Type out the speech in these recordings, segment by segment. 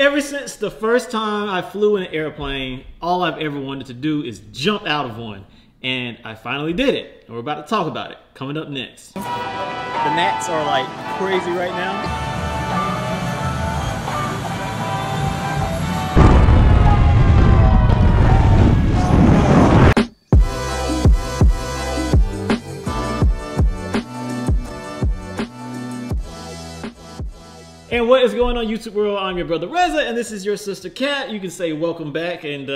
Ever since the first time I flew in an airplane, all I've ever wanted to do is jump out of one. And I finally did it. And we're about to talk about it. Coming up next. The gnats are like crazy right now. And what is going on, YouTube world? I'm your brother Reza, and this is your sister Kat. You can say welcome back, and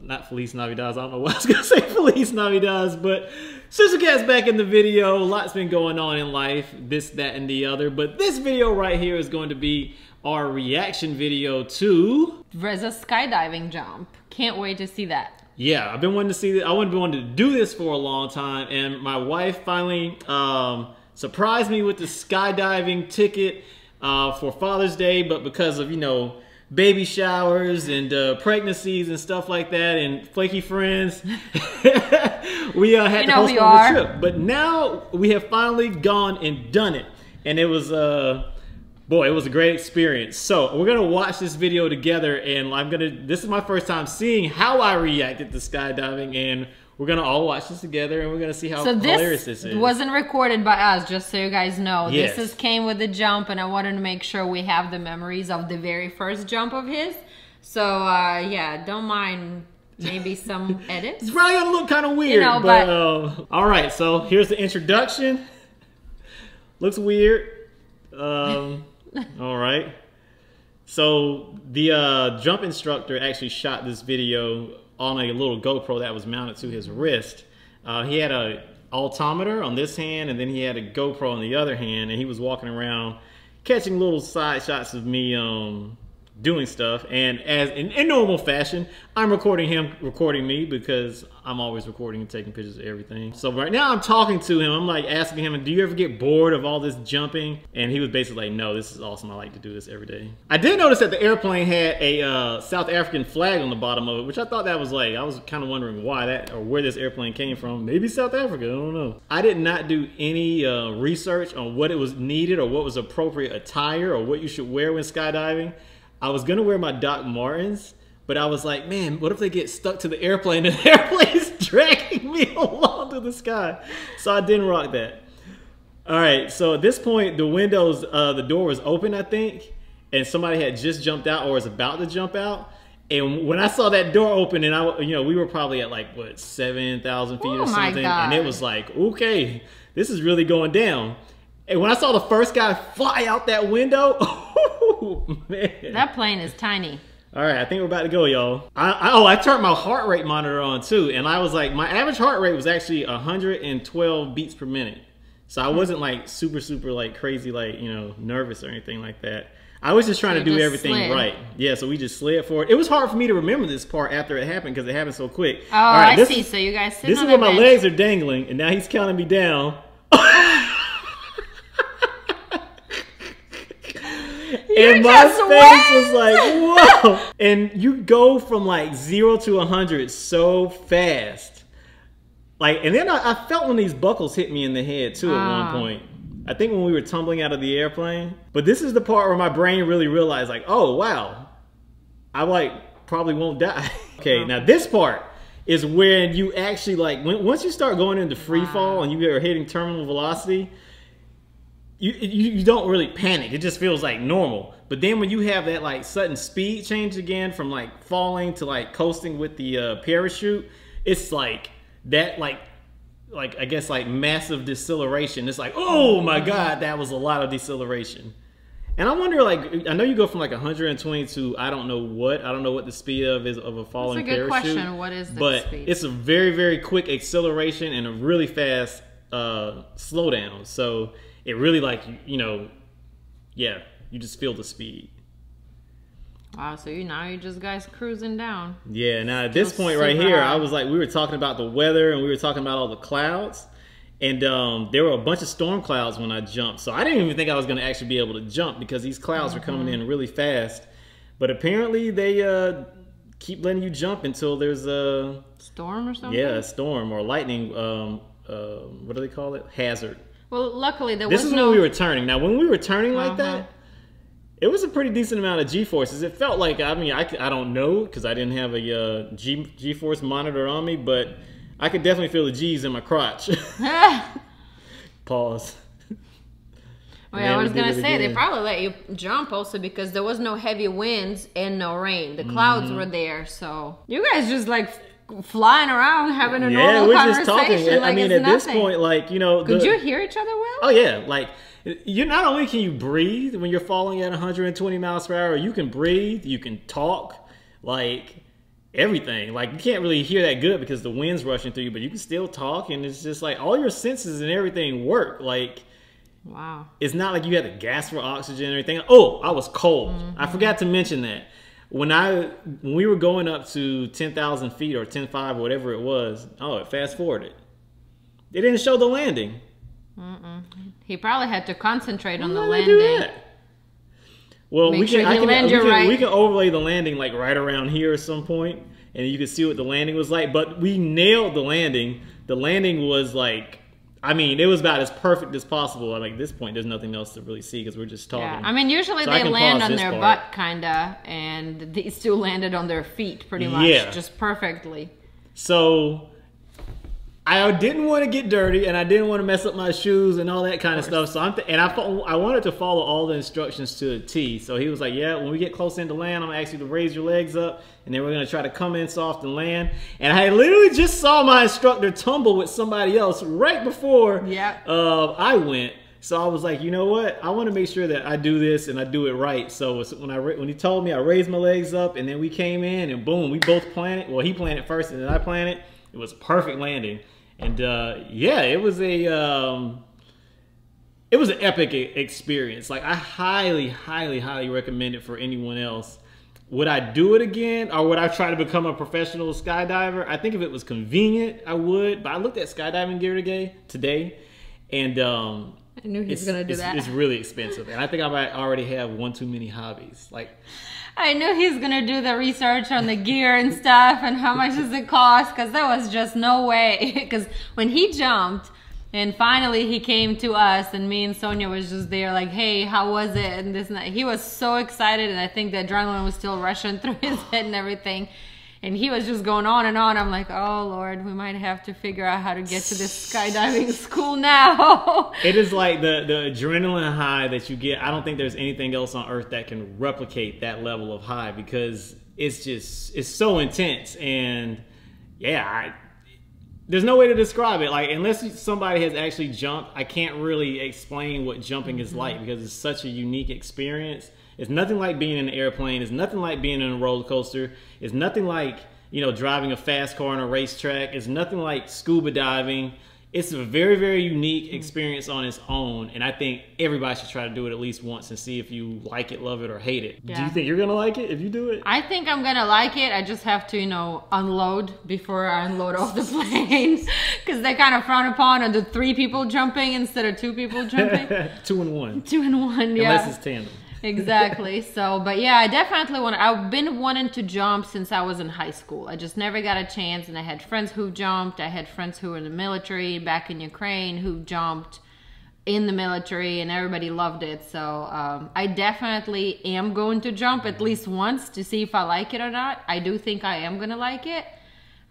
not Feliz Navidad. I don't know why I was gonna say Feliz Navidad, but Sister Kat's back in the video. A lot's been going on in life, this, that, and the other. But this video right here is going to be our reaction video to Reza's skydiving jump. Can't wait to see that. Yeah, I've been wanting to see that. I wanted to do this for a long time, and my wife finally surprised me with the skydiving ticket. For Father's Day, but because of, you know, baby showers and pregnancies and stuff like that and flaky friends, we had to postpone the trip. But now we have finally gone and done it, and it was boy, it was a great experience. So we're gonna watch this video together, and this is my first time seeing how I reacted to skydiving, and we're gonna all watch this together, and we're gonna see how hilarious this is. So this wasn't recorded by us, just so you guys know. Yes. This came with the jump, and I wanted to make sure we have the memories of the very first jump of his. So yeah, don't mind maybe some edits. It's probably gonna look kind of weird, you know, but all right. So here's the introduction. Looks weird. All right. So the jump instructor actually shot this video on a little GoPro that was mounted to his wrist. He had an altimeter on this hand, and then he had a GoPro on the other hand, and he was walking around catching little side shots of me doing stuff. And as in normal fashion, I'm recording him recording me, because I'm always recording and taking pictures of everything. So right now I'm talking to him. I'm like asking him, do you ever get bored of all this jumping? And he was basically like, no, this is awesome. I like to do this every day. I did notice that the airplane had a South African flag on the bottom of it, which I thought that was like, I was kind of wondering why that, or where this airplane came from. Maybe South Africa, I don't know. I did not do any research on what it was needed or what was appropriate attire or what you should wear when skydiving. I was gonna wear my Doc Martens, but I was like, man, what if they get stuck to the airplane and the airplane's dragging me along to the sky? So I didn't rock that. All right, so at this point, the windows, the door was open, I think, and somebody had just jumped out or was about to jump out. And when I saw that door open, and you know, we were probably at like, what, 7,000 feet or something. And it was like, okay, this is really going down. And when I saw the first guy fly out that window, oh, man. That plane is tiny. All right, I think we're about to go, y'all. I turned my heart rate monitor on, too. And I was like, my average heart rate was actually 112 beats per minute. So I wasn't like super, super like crazy, like, you know, nervous or anything like that. I was just trying to do everything right. Yeah, so we just slid forward. It was hard for me to remember this part after it happened because it happened so quick. Oh, all right, I see. So you guys sitting on that bench. This is where my legs are dangling, and now he's counting me down. And my face was like, whoa. And you go from like 0 to 100 so fast. Like, and then I felt when these buckles hit me in the head too at one point. I think when we were tumbling out of the airplane. But this is the part where my brain really realized like, oh, wow, I like probably won't die. Okay, now this part is where you actually like, once you start going into free fall and you are hitting terminal velocity, you don't really panic. It just feels like normal. But then when you have that like sudden speed change again from like falling to like coasting with the parachute, it's like that like I guess like massive deceleration. It's like, oh my God, that was a lot of deceleration. And I wonder, like, I know you go from like 120 to I don't know what the speed of a falling parachute. That's a good question. What is the speed? But it's a very, very quick acceleration and a really fast slowdown. So it really like, you know, yeah, you just feel the speed. Wow, so now you just guys cruising down. Yeah, now at this point right here, I was like, we were talking about the weather and we were talking about all the clouds. And there were a bunch of storm clouds when I jumped. So I didn't even think I was gonna actually be able to jump because these clouds were coming in really fast. But apparently they keep letting you jump until there's a storm or something? Yeah, a storm or lightning, what do they call it? Hazard. Well, luckily, there was no... This is when we were turning. Now, when we were turning like that, it was a pretty decent amount of G-forces. It felt like, I mean, I don't know because I didn't have a G-force monitor on me, but I could definitely feel the G's in my crotch. Pause. Well, I was going to say, they probably let you jump also because there was no heavy winds and no rain. The clouds were there, so. You guys just like flying around, having a normal conversation. Yeah, we're just talking. Like, I mean, at this point, like, you know. Could you hear each other well? Oh, yeah. Like, you not only can you breathe when you're falling at 120 miles per hour, you can breathe, you can talk, like everything. Like, you can't really hear that good because the wind's rushing through you, but you can still talk, and it's just like all your senses and everything work. Like, wow. It's not like you had to gasp for oxygen or anything. Oh, I was cold. Mm-hmm. I forgot to mention that. When we were going up to 10,000 feet or 10.5 or whatever it was, oh, it fast forwarded. It didn't show the landing. Mm-mm. He probably had to concentrate on the landing. Do that? Well, we can overlay the landing like right around here at some point, and you can see what the landing was like. But we nailed the landing. The landing was like, I mean, it was about as perfect as possible. Like, at this point, there's nothing else to really see because we're just talking. Yeah. I mean, usually they land on their butt, kind of, and these two landed on their feet pretty much, just perfectly. So, I didn't want to get dirty, and I didn't want to mess up my shoes and all that kind of stuff. So, I wanted to follow all the instructions to a T. So, he was like, yeah, when we get close in to land, I'm going to ask you to raise your legs up, and then we're going to try to come in soft and land. And I literally just saw my instructor tumble with somebody else right before I went. So, I was like, you know what? I want to make sure that I do this and I do it right. So, when he told me, I raised my legs up, and then we came in, and boom, we both planted. Well, he planted first, and then I planted. It was a perfect landing. And yeah, it was an epic experience. Like, I highly, highly, highly recommend it for anyone else. Would I do it again, or would I try to become a professional skydiver? I think if it was convenient, I would. But I looked at skydiving gear today, and I knew he was gonna do that. It's really expensive, and I think I might already have one too many hobbies. Like, I knew he's gonna do the research on the gear and stuff and how much does it cost, because there was just no way. Because when he jumped and finally he came to us, and me and Sonia was just there like, hey, how was it, and this and that. He was so excited, and I think the adrenaline was still rushing through his head and everything, and he was just going on and on. I'm like, oh Lord, we might have to figure out how to get to this skydiving school now. It is like the adrenaline high that you get. I don't think there's anything else on earth that can replicate that level of high, because it's so intense. And yeah, there's no way to describe it. Like, unless somebody has actually jumped, I can't really explain what jumping is like, because it's such a unique experience. It's nothing like being in an airplane. It's nothing like being in a roller coaster. It's nothing like, you know, driving a fast car on a racetrack. It's nothing like scuba diving. It's a very, very unique experience on its own. And I think everybody should try to do it at least once and see if you like it, love it, or hate it. Yeah. Do you think you're going to like it if you do it? I think I'm going to like it. I just have to, you know, unload before I unload off the plane. Because they kind of frown upon the three people jumping instead of two people jumping. 2 and 1. 2 and 1, yeah. Unless it's tandem. Exactly. So, but yeah, I definitely I've been wanting to jump since I was in high school. I just never got a chance, and I had friends who jumped. I had friends who were in the military back in Ukraine who jumped in the military, and everybody loved it. So I definitely am going to jump at least once to see if I like it or not. I do think I am going to like it.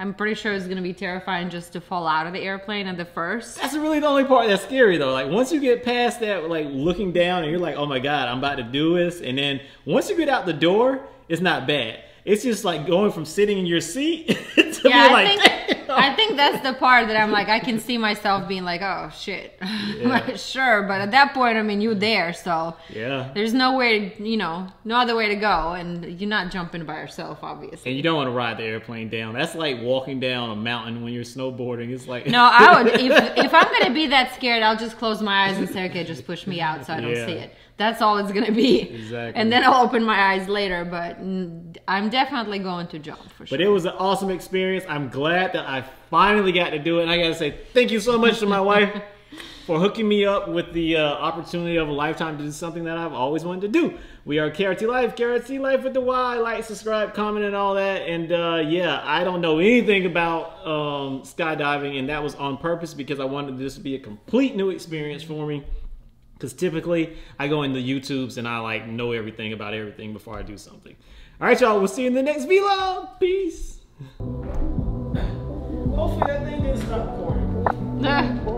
I'm pretty sure it's going to be terrifying just to fall out of the airplane at the first. That's really the only part that's scary, though. Like, once you get past that, like, looking down, and you're like, oh my God, I'm about to do this. And then once you get out the door, it's not bad. It's just like going from sitting in your seat to being like, damn. I think that's the part that I'm like, I can see myself being like, oh shit. Yeah. Sure. But at that point, I mean, you're there. So yeah, there's no way, you know, no other way to go. And you're not jumping by yourself, obviously. And you don't want to ride the airplane down. That's like walking down a mountain when you're snowboarding. It's like, no, I would, if I'm going to be that scared, I'll just close my eyes and say, okay, just push me out so I don't see it. That's all it's going to be. Exactly. And then I'll open my eyes later, but I'm definitely going to jump for sure. But it was an awesome experience. I'm glad that I finally got to do it. And I got to say thank you so much to my wife for hooking me up with the opportunity of a lifetime to do something that I've always wanted to do. We are KRT Life, KRT Life with the Y. Like, subscribe, comment, and all that. And yeah, I don't know anything about skydiving, and that was on purpose because I wanted this to be a complete new experience for me. because typically I go into YouTubes and I like know everything about everything before I do something. All right, y'all, we'll see you in the next vlog. Peace. Hopefully that thing didn't stop pouring.